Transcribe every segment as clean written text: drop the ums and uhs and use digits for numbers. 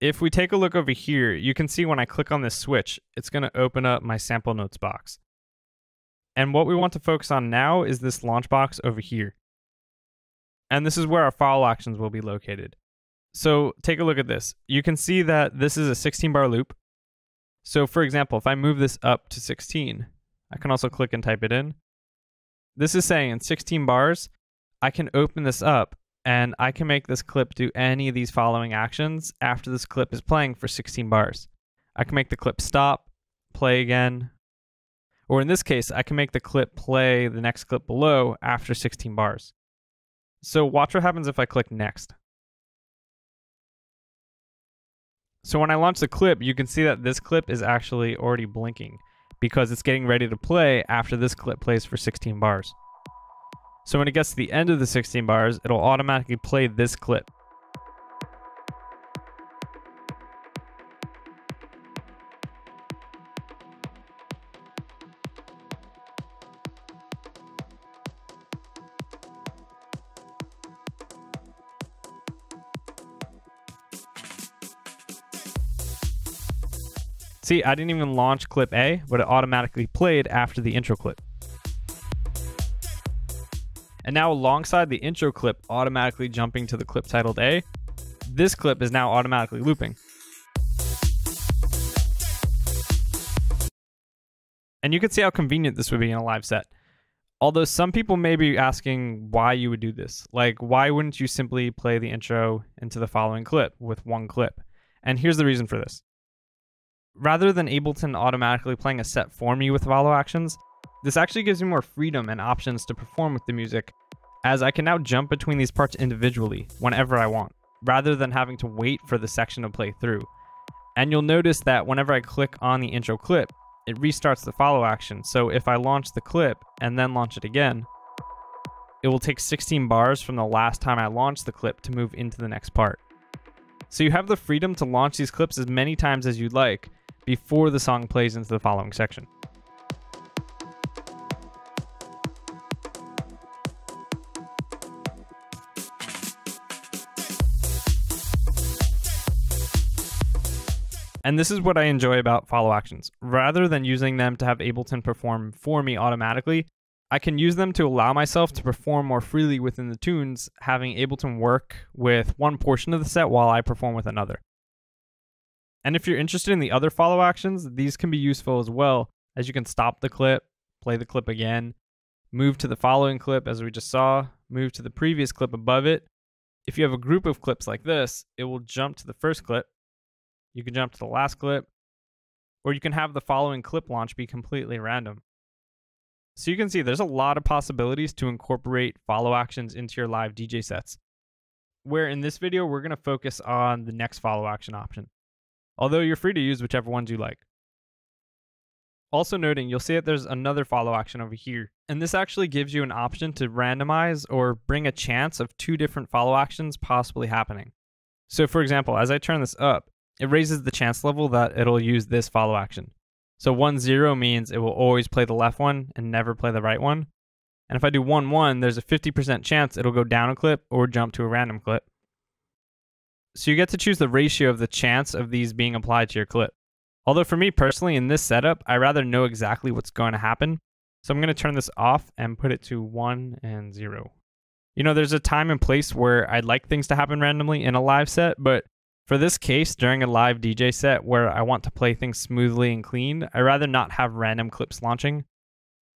if we take a look over here, you can see when I click on this switch, it's going to open up my sample notes box. And what we want to focus on now is this launch box over here. And this is where our follow actions will be located. So take a look at this. You can see that this is a 16-bar loop. So for example, if I move this up to 16, I can also click and type it in. This is saying in 16 bars, I can open this up and I can make this clip do any of these following actions after this clip is playing for 16 bars. I can make the clip stop, play again, or in this case, I can make the clip play the next clip below after 16 bars. So watch what happens if I click next. So when I launch the clip, you can see that this clip is actually already blinking because it's getting ready to play after this clip plays for 16 bars. So when it gets to the end of the 16 bars, it'll automatically play this clip. See, I didn't even launch clip A, but it automatically played after the intro clip. And now alongside the intro clip automatically jumping to the clip titled A, this clip is now automatically looping. And you can see how convenient this would be in a live set. Although some people may be asking why you would do this. Like, why wouldn't you simply play the intro into the following clip with one clip? And here's the reason for this. Rather than Ableton automatically playing a set for me with follow actions, this actually gives me more freedom and options to perform with the music, as I can now jump between these parts individually whenever I want, rather than having to wait for the section to play through. And you'll notice that whenever I click on the intro clip, it restarts the follow action. So if I launch the clip and then launch it again, it will take 16 bars from the last time I launched the clip to move into the next part. So you have the freedom to launch these clips as many times as you'd like, before the song plays into the following section. And this is what I enjoy about follow actions. Rather than using them to have Ableton perform for me automatically, I can use them to allow myself to perform more freely within the tunes, having Ableton work with one portion of the set while I perform with another. And if you're interested in the other follow actions, these can be useful as well, as you can stop the clip, play the clip again, move to the following clip as we just saw, move to the previous clip above it. If you have a group of clips like this, it will jump to the first clip, you can jump to the last clip, or you can have the following clip launch be completely random. So you can see there's a lot of possibilities to incorporate follow actions into your live DJ sets, where in this video, we're going to focus on the next follow action option. Although you're free to use whichever ones you like. Also noting, you'll see that there's another follow action over here, and this actually gives you an option to randomize or bring a chance of two different follow actions possibly happening. So for example, as I turn this up, it raises the chance level that it'll use this follow action. So 1-0 means it will always play the left one and never play the right one. And if I do 1-1, there's a 50% chance it'll go down a clip or jump to a random clip. So you get to choose the ratio of the chance of these being applied to your clip. Although for me personally, in this setup, I rather know exactly what's going to happen. So I'm going to turn this off and put it to 1 and 0. You know, there's a time and place where I'd like things to happen randomly in a live set, but for this case, during a live DJ set where I want to play things smoothly and clean, I'd rather not have random clips launching.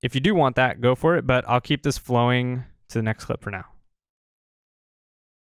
If you do want that, go for it, but I'll keep this flowing to the next clip for now.